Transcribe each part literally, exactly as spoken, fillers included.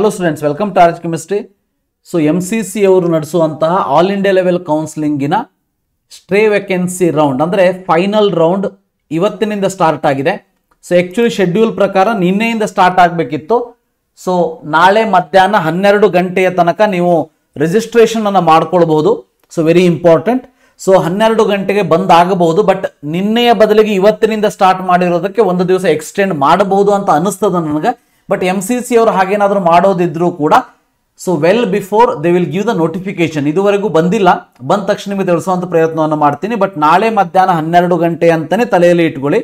Hello students, welcome to R H Chemistry. So M C C avaru nadisuvantaha all India level counseling gina stray vacancy round andre final round ಇವತ್ತಿನಿಂದ start ಆಗಿದೆ. So actually schedule ಪ್ರಕಾರ ನಿನ್ನೆಯಿಂದ start ಆಗಬೇಕಿತ್ತು. So ನಾಳೆ ಮಧ್ಯಾಹ್ನ ಹನ್ನೆರಡು ಗಂಟೆಯ ತನಕ ನೀವು ರಿಜಿಸ್ಟ್ರೇಷನ್ ಅನ್ನು ಮಾಡ್ಕೊಳ್ಳಬಹುದು. So very important. ಸೊ ಹನ್ನೆರಡು ಗಂಟೆಗೆ ಬಂದ್ ಆಗಬಹುದು, ಬಟ್ ನಿನ್ನೆಯ ಬದಲಿಗೆ ಇವತ್ತಿನಿಂದ ಸ್ಟಾರ್ಟ್ ಮಾಡಿರೋದಕ್ಕೆ ಒಂದು ದಿವಸ ಎಕ್ಸ್ಟೆಂಡ್ ಮಾಡಬಹುದು ಅಂತ ಅನಿಸ್ತದೆ ನನಗೆ. ಬಟ್ ಎಂ ಸಿ ಸಿ ಅವರು ಹಾಗೇನಾದರೂ ಮಾಡೋದಿದ್ರು ಕೂಡ so well before they will give the notification. ಇದುವರೆಗೂ ಬಂದಿಲ್ಲ, ಬಂದ ತಕ್ಷಣ ನಿಮಗೆ ತಿಳಿಸುವಂಥ ಪ್ರಯತ್ನವನ್ನು ಮಾಡ್ತೀನಿ. ಬಟ್ ನಾಳೆ ಮಧ್ಯಾಹ್ನ ಹನ್ನೆರಡು ಗಂಟೆ ಅಂತಲೇ ತಲೆಯಲ್ಲಿ ಇಟ್ಕೊಳ್ಳಿ.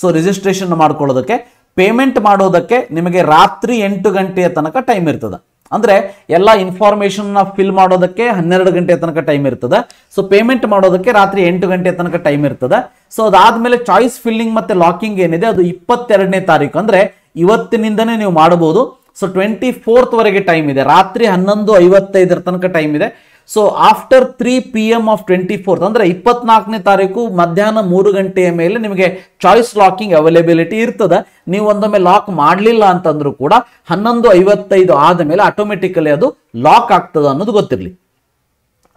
ಸೊ ರಿಜಿಸ್ಟ್ರೇಷನ್ ಮಾಡ್ಕೊಳ್ಳೋದಕ್ಕೆ, ಪೇಮೆಂಟ್ ಮಾಡೋದಕ್ಕೆ ನಿಮಗೆ ರಾತ್ರಿ ಎಂಟು ಗಂಟೆಯ ತನಕ ಟೈಮ್ ಇರ್ತದೆ. ಅಂದರೆ ಎಲ್ಲ ಇನ್ಫಾರ್ಮೇಷನ್ನ ಫಿಲ್ ಮಾಡೋದಕ್ಕೆ ಹನ್ನೆರಡು ಗಂಟೆಯ ತನಕ ಟೈಮ್ ಇರ್ತದೆ. ಸೊ ಪೇಮೆಂಟ್ ಮಾಡೋದಕ್ಕೆ ರಾತ್ರಿ ಎಂಟು ಗಂಟೆಯ ತನಕ ಟೈಮ್ ಇರ್ತದೆ. ಸೊ ಅದಾದಮೇಲೆ ಚಾಯ್ಸ್ ಫಿಲ್ಲಿಂಗ್ ಮತ್ತು ಲಾಕಿಂಗ್ ಏನಿದೆ ಅದು ಇಪ್ಪತ್ತೆರಡನೇ ತಾರೀಕು, ಅಂದರೆ ಇವತ್ತಿನಿಂದನೇ ನೀವು ಮಾಡಬಹುದು. ಸೊ ಟ್ವೆಂಟಿ ಫೋರ್ತ್ ವರೆಗೆ ಟೈಮ್ ಇದೆ, ರಾತ್ರಿ ಹನ್ನೊಂದು ಐವತ್ತೈದರ ತನಕ ಟೈಮ್ ಇದೆ. So after three P M of twenty fourth ಅಂದರೆ ಇಪ್ಪತ್ನಾಲ್ಕನೇ ತಾರೀಕು ಮಧ್ಯಾಹ್ನ ಮೂರು ಗಂಟೆಯ ಮೇಲೆ ನಿಮಗೆ ಚಾಯ್ಸ್ ಲಾಕಿಂಗ್ ಅವೈಲೇಬಿಲಿಟಿ ಇರ್ತದೆ. ನೀವು ಒಂದೊಮ್ಮೆ ಲಾಕ್ ಮಾಡಲಿಲ್ಲ ಅಂತಂದ್ರೂ ಕೂಡ ಹನ್ನೊಂದು ಐವತ್ತೈದು ಆದ ಮೇಲೆ ಆಟೋಮೆಟಿಕಲಿ ಅದು ಲಾಕ್ ಆಗ್ತದೆ ಅನ್ನೋದು ಗೊತ್ತಿರಲಿ.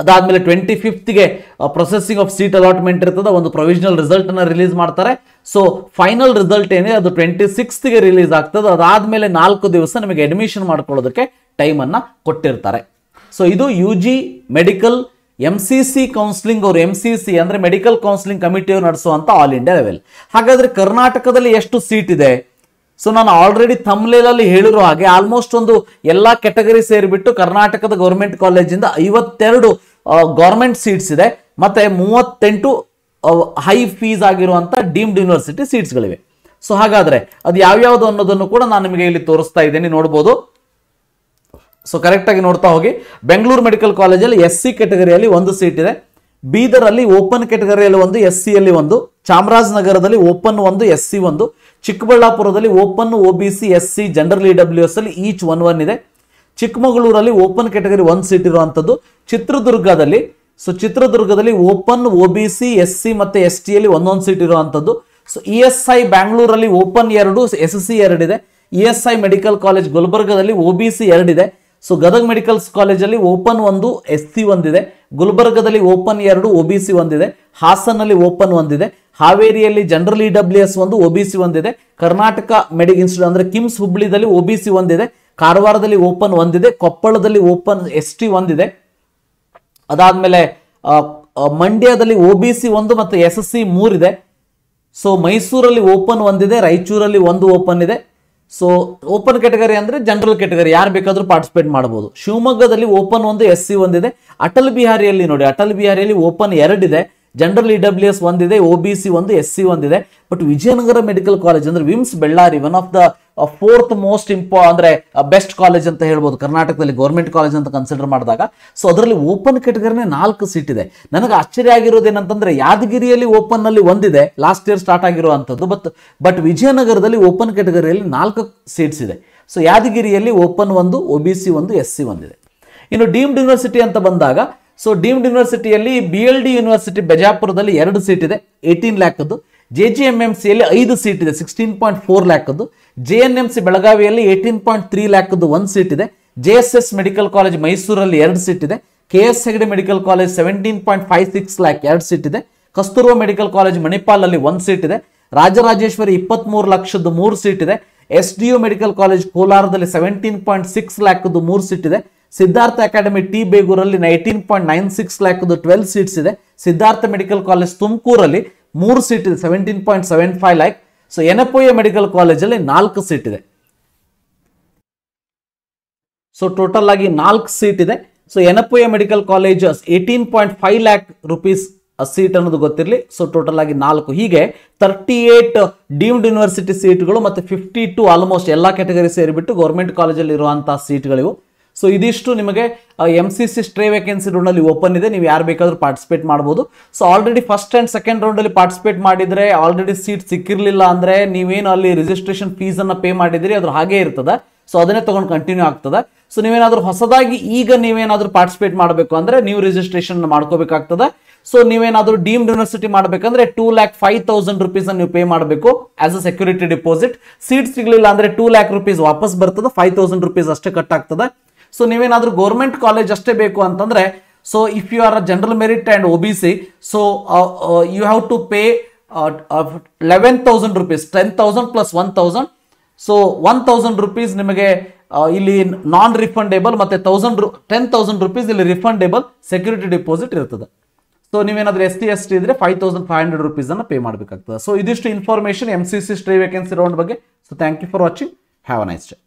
ಅದಾದಮೇಲೆ ಟ್ವೆಂಟಿ ಫಿಫ್ತ್ಗೆ ಪ್ರೊಸೆಸಿಂಗ್ ಆಫ್ ಸೀಟ್ ಅಲಾಟ್ಮೆಂಟ್ ಇರ್ತದೆ, ಒಂದು ಪ್ರೊವಿಷನಲ್ ರಿಸಲ್ಟನ್ನು ರಿಲೀಸ್ ಮಾಡ್ತಾರೆ. ಸೊ ಫೈನಲ್ ರಿಸಲ್ಟ್ ಏನಿದೆ ಅದು ಟ್ವೆಂಟಿ ಸಿಕ್ಸ್ತ್ಗೆ ರಿಲೀಸ್ ಆಗ್ತದೆ. ಅದಾದಮೇಲೆ ನಾಲ್ಕು ದಿವಸ ನಿಮಗೆ ಅಡ್ಮಿಷನ್ ಮಾಡ್ಕೊಳ್ಳೋದಕ್ಕೆ ಟೈಮನ್ನು ಕೊಟ್ಟಿರ್ತಾರೆ. ಸೊ ಇದು U G medical M C C counselling ಅವರು ಎಮ್ ಸಿ ಸಿ ಅಂದರೆ ಮೆಡಿಕಲ್ ಕೌನ್ಸಿಲಿಂಗ್ ಕಮಿಟಿಯವರು ನಡೆಸುವಂಥ ಆಲ್ ಇಂಡಿಯಾ ಲೆವೆಲ್. ಹಾಗಾದರೆ ಕರ್ನಾಟಕದಲ್ಲಿ ಎಷ್ಟು ಸೀಟ್ ಇದೆ? ಸೊ ನಾನು ಆಲ್ರೆಡಿ ಥಂಬ್ನೇಲಲ್ಲಿ ಹೇಳಿರೋ ಹಾಗೆ ಆಲ್ಮೋಸ್ಟ್ ಒಂದು ಎಲ್ಲ ಕ್ಯಾಟಗರಿ ಸೇರಿಬಿಟ್ಟು ಕರ್ನಾಟಕದ ಗೌರ್ಮೆಂಟ್ ಕಾಲೇಜಿಂದ ಐವತ್ತೆರಡು ಗೌರ್ಮೆಂಟ್ ಸೀಟ್ಸ್ ಇದೆ, ಮತ್ತು ಮೂವತ್ತೆಂಟು ಹೈ ಫೀಸ್ ಆಗಿರುವಂಥ ಡೀಮ್ಡ್ ಯೂನಿವರ್ಸಿಟಿ ಸೀಟ್ಸ್ಗಳಿವೆ. ಸೊ ಹಾಗಾದರೆ ಅದು ಯಾವ್ಯಾವುದು ಅನ್ನೋದನ್ನು ಕೂಡ ನಾನು ನಿಮಗೆ ಇಲ್ಲಿ ತೋರಿಸ್ತಾ ಇದ್ದೀನಿ, ನೋಡ್ಬೋದು. ಸೊ ಕರೆಕ್ಟಾಗಿ ನೋಡ್ತಾ ಹೋಗಿ. ಬೆಂಗಳೂರು ಮೆಡಿಕಲ್ ಕಾಲೇಜಲ್ಲಿ ಎಸ್ ಸಿ ಕ್ಯಾಟಗರಿಯಲ್ಲಿ ಒಂದು ಸೀಟ್ ಇದೆ, ಬೀದರಲ್ಲಿ ಓಪನ್ ಕ್ಯಾಟಗರಿಯಲ್ಲಿ ಒಂದು, ಎಸ್ ಸಿಯಲ್ಲಿ ಒಂದು, ಚಾಮರಾಜನಗರದಲ್ಲಿ ಓಪನ್ ಒಂದು, ಎಸ್ ಸಿ ಒಂದು, ಚಿಕ್ಕಬಳ್ಳಾಪುರದಲ್ಲಿ open O B C S C general E W S ಅಲ್ಲಿ ಈಚ್ ಒನ್ ಒನ್ ಇದೆ, ಚಿಕ್ಕಮಗಳೂರಲ್ಲಿ ಓಪನ್ ಕ್ಯಾಟಗರಿ ಒಂದು ಸೀಟ್ ಇರುವಂಥದ್ದು, ಚಿತ್ರದುರ್ಗದಲ್ಲಿ ಸೊ ಚಿತ್ರದುರ್ಗದಲ್ಲಿ open O B C S C ಮತ್ತು ಎಸ್ ಟಿಯಲ್ಲಿ ಒಂದೊಂದು ಸೀಟ್ ಇರುವಂಥದ್ದು. ಸೊ ಇ ಎಸ್ ಐ ಬ್ಯಾಂಗ್ಳೂರಲ್ಲಿ ಓಪನ್ ಎರಡು, ಎಸ್ ಸಿ ಎರಡಿದೆ, E S I medical college ಗುಲ್ಬರ್ಗದಲ್ಲಿ ಒ ಬಿ ಸಿ ಎರಡಿದೆ, ಸೊ ಗದಗ್ ಮೆಡಿಕಲ್ ಕಾಲೇಜಲ್ಲಿ ಓಪನ್ ಒಂದು, ಎಸ್ ಸಿ ಒಂದಿದೆ, ಗುಲ್ಬರ್ಗದಲ್ಲಿ ಓಪನ್ ಎರಡು, ಒ ಬಿ ಸಿ ಒಂದಿದೆ, ಹಾಸನಲ್ಲಿ ಓಪನ್ ಒಂದಿದೆ, ಹಾವೇರಿಯಲ್ಲಿ ಜನರಲ್ ಇ ಡಬ್ಲ್ಯೂ ಎಸ್ ಒಂದು, ಒ ಬಿ ಸಿ ಒಂದಿದೆ, ಕರ್ನಾಟಕ ಮೆಡಿಕ್ ಇನ್ಸ್ಟಿಟ್ಯೂಟ್ ಅಂದರೆ ಕಿಮ್ಸ್ ಹುಬ್ಳಿದಲ್ಲಿ ಒ ಬಿ ಸಿ ಒಂದಿದೆ, ಕಾರವಾರದಲ್ಲಿ ಓಪನ್ ಒಂದಿದೆ, ಕೊಪ್ಪಳದಲ್ಲಿ ಓಪನ್ ಎಸ್ ಟಿ ಒಂದಿದೆ, ಅದಾದಮೇಲೆ ಮಂಡ್ಯದಲ್ಲಿ ಒ ಬಿ ಸಿ ಒಂದು ಮತ್ತು ಎಸ್ ಎಸ್ ಸಿ ಮೂರಿದೆ, ಸೊ ಮೈಸೂರಲ್ಲಿ ಓಪನ್ ಒಂದಿದೆ, ರಾಯಚೂರಲ್ಲಿ ಒಂದು ಓಪನ್ ಇದೆ. ಸೊ ಓಪನ್ ಕ್ಯಾಟಗರಿ ಅಂದರೆ ಜನರಲ್ ಕ್ಯಾಟಗರಿ, ಯಾರು ಬೇಕಾದರೂ ಪಾರ್ಟಿಸಿಪೇಟ್ ಮಾಡ್ಬೋದು. ಶಿವಮೊಗ್ಗದಲ್ಲಿ ಓಪನ್ ಒಂದು, ಎಸ್ ಸಿ ಒಂದಿದೆ, ಅಟಲ್ ಬಿಹಾರಿಯಲ್ಲಿ ನೋಡಿ ಅಟಲ್ ಬಿಹಾರಿಯಲ್ಲಿ ಓಪನ್ ಎರಡಿದೆ, ಜನರಲ್ ಇ ಡಬ್ಲ್ಯೂ ಎಸ್ ಒಂದಿದೆ, ಒ ಬಿ ಸಿ ಒಂದು, ಎಸ್ ಸಿ ಒಂದಿದೆ. ಬಟ್ ವಿಜಯನಗರ ಮೆಡಿಕಲ್ ಕಾಲೇಜ್ ಅಂದರೆ VIMS Bellary, one of the fourth most ಇಂಪಾ ಅಂದರೆ ಬೆಸ್ಟ್ ಕಾಲೇಜ್ ಅಂತ ಹೇಳ್ಬೋದು ಕರ್ನಾಟಕದಲ್ಲಿ ಗೌರ್ಮೆಂಟ್ ಕಾಲೇಜ್ ಅಂತ ಕನ್ಸಿಡರ್ ಮಾಡಿದಾಗ. ಸೊ ಅದರಲ್ಲಿ ಓಪನ್ ಕ್ಯಾಟಗರಿನೇ ನಾಲ್ಕು ಸೀಟ್ ಇದೆ. ನನಗೆ ಆಶ್ಚರ್ಯ ಆಗಿರೋದೇನಂತಂದರೆ ಯಾದಗಿರಿಯಲ್ಲಿ ಓಪನ್ನಲ್ಲಿ ಒಂದಿದೆ, ಲಾಸ್ಟ್ ಇಯರ್ ಸ್ಟಾರ್ಟ್ ಆಗಿರುವಂಥದ್ದು, ಬಟ್ ಬಟ್ ವಿಜಯನಗರದಲ್ಲಿ ಓಪನ್ ಕ್ಯಾಟಗರಿಯಲ್ಲಿ ನಾಲ್ಕು ಸೀಟ್ಸ್ ಇದೆ. ಸೊ ಯಾದಗಿರಿಯಲ್ಲಿ ಓಪನ್ ಒಂದು, ಒ ಬಿ ಸಿ ಒಂದು, ಎಸ್ ಸಿ ಒಂದಿದೆ. ಇನ್ನು ಡೀಮ್ಡ್ ಯೂನಿವರ್ಸಿಟಿ ಅಂತ ಬಂದಾಗ ಸೊ ಡೀಮ್ಡ್ ಯೂನಿವರ್ಸಿಟಿಯಲ್ಲಿ ಬಿ ಎಲ್ ಡಿ ಯೂನಿವರ್ಸಿಟಿ ಬಜಾಪುರದಲ್ಲಿ ಎರಡು ಸೀಟ್ ಇದೆ, ಏಯ್ಟೀನ್ ಲ್ಯಾಕದ್ದು, ಜೆ ಜಿ ಎಮ್ ಎಮ್ ಸಿಯಲ್ಲಿ ಐದು ಸೀಟ್ ಇದೆ, ಸಿಕ್ಸ್ಟೀನ್ ಪಾಯಿಂಟ್ ಫೋರ್ ಲ್ಯಾಕದ್ದು, ಜೆ ಎನ್ ಎಮ್ ಸಿ ಬೆಳಗಾವಿಯಲ್ಲಿ ಏಯ್ಟೀನ್ ಪಾಯಿಂಟ್ ತ್ರೀ ಲ್ಯಾಕದ್ದು ಒಂದು ಸೀಟ್ ಇದೆ, J S S medical college ಮೈಸೂರಲ್ಲಿ ಎರಡು ಸೀಟ್ ಇದೆ, K S Hegde medical college seventeen point five six lac ಎರಡು ಸೀಟ್ ಇದೆ, ಕಸ್ತೂರೋ ಮೆಡಿಕಲ್ ಕಾಲೇಜ್ ಮಣಿಪಾಲಲ್ಲಿ ಒಂದು ಸೀಟ್ ಇದೆ, ರಾಜರಾಜೇಶ್ವರಿ ಇಪ್ಪತ್ತ್ಮೂರು ಲಕ್ಷದ್ದು ಮೂರು ಸೀಟ್ ಇದೆ, S D U medical college ಕೋಲಾರದಲ್ಲಿ ಸೆವೆಂಟೀನ್ ಪಾಯಿಂಟ್ ಸಿಕ್ಸ್ ಲ್ಯಾಕದ್ದು ಮೂರು ಸೀಟ್ ಇದೆ, ಸಿದ್ಧಾರ್ಥ ಅಕಾಡೆಮಿ ಟಿ ಬೇಗೂರಲ್ಲಿ ನೈನ್ಟೀನ್ ಪಾಯಿಂಟ್ ನೈನ್ ಸಿಕ್ಸ್ ಲ್ಯಾಕ್ದು ಟ್ವೆಲ್ವ್ ಸೀಟ್ಸ್ ಇದೆ, ಸಿದ್ಧಾರ್ಥ ಮೆಡಿಕಲ್ ಕಾಲೇಜ್ ತುಮಕೂರಲ್ಲಿ ಮೂರು ಸೀಟ್ ಇದೆ, seventeen point seven five lakh. So Yenepoya medical ಕಾಲೇಜಲ್ಲಿ ನಾಲ್ಕು ಸೀಟ್ ಇದೆ. ಸೊ ಟೋಟಲ್ ಆಗಿ ನಾಲ್ಕು ಸೀಟ್ ಇದೆ. So Yenepoya medical college eighteen point five lakh rupees seat ಅನ್ನೋದು ಗೊತ್ತಿರಲಿ. ಸೊ ಟೋಟಲ್ ಆಗಿ ನಾಲ್ಕು, ಹೀಗೆ ತರ್ಟಿ ಏಟ್ ಡೀಮ್ಡ್ ಯೂನಿವರ್ಸಿಟಿ ಸೀಟ್ಗಳು ಮತ್ತು ಫಿಫ್ಟಿ ಟು ಆಲ್ಮೋಸ್ಟ್ ಎಲ್ಲ ಕ್ಯಾಟಗರಿ ಸೇರಿಬಿಟ್ಟು ಗೌರ್ಮೆಂಟ್ ಕಾಲೇಜಲ್ಲಿ ಇರುವಂತಹ ಸೀಟ್ಗಳಿವು. ಸೊ ಇದಿಷ್ಟು ನಿಮಗೆ M C C stray vacancy ರೌಂಡಲ್ಲಿ ಓಪನ್ ಇದೆ, ನೀವು ಯಾರು ಬೇಕಾದರೂ ಪಾರ್ಟಿಸಿಪೇಟ್ ಮಾಡ್ಬೋದು. So already first and second ರೌಂಡಲ್ಲಿ ಪಾರ್ಟಿಸಿಪೇಟ್ ಮಾಡಿದರೆ, ಆಲ್ರೆಡಿ ಸೀಟ್ ಸಿಕ್ಕಿರಲಿಲ್ಲ ಅಂದರೆ ನೀವೇನು ಅಲ್ಲಿ ರಿಜಿಸ್ಟ್ರೇಷನ್ ಫೀಸನ್ನು ಪೇ ಮಾಡಿದಿರಿ ಅದ್ರ ಹಾಗೇ ಇರ್ತದೆ. ಸೊ ಅದನ್ನೇ ತೊಗೊಂಡು ಕಂಟಿನ್ಯೂ ಆಗ್ತದೆ. ಸೊ ನೀವೇನಾದರೂ ಹೊಸದಾಗಿ ಈಗ ನೀವೇನಾದರೂ ಪಾರ್ಟಿಸಿಪೇಟ್ ಮಾಡಬೇಕು ಅಂದರೆ ನೀವು ರಿಜಿಸ್ಟ್ರೇಷನ್ ಮಾಡ್ಕೋಬೇಕಾಗ್ತದೆ. So ನೀವೇನಾದರೂ ಡೀಮ್ಡ್ ಯೂನಿವರ್ಸಿಟಿ ಮಾಡಬೇಕಂದ್ರೆ two lakh five thousand rupees ಅನ್ನು ಪೇ ಮಾಡಬೇಕು as a security deposit. Seat ಸಿಗಲಿಲ್ಲ ಅಂದ್ರೆ two lakh rupees ವಾಪಸ್ ಬರ್ತದ, five thousand rupees ಅಷ್ಟೇ ಕಟ್ ಆಗ್ತದ. So ನೀವೇನಾದರೂ ಗವರ್ನಮೆಂಟ್ ಕಾಲೇಜ್ ಅಷ್ಟೇ ಬೇಕು ಅಂತಂದ್ರೆ, so if you are a general merit and O B C, so uh, uh, you have to pay uh, uh, eleven thousand rupees, ten thousand plus one thousand. So one thousand rupees ನಿಮಗೆ ಇಲ್ಲಿ non refundable ಮತ್ತೆ one thousand ten thousand rupees ಇಲ್ಲಿ refundable security deposit ಇರ್ತದೆ. So ನೀವೇನಾದರೂ S T S T ಇದ್ರೆ five thousand five hundred rupees ಅನ್ನು pay ಮಾಡಬೇಕಾಗ್ತದೆ. So ಇದಿಷ್ಟು information M C C stray vacancy round ಬಗ್ಗೆ. So thank you for watching, have a nice day.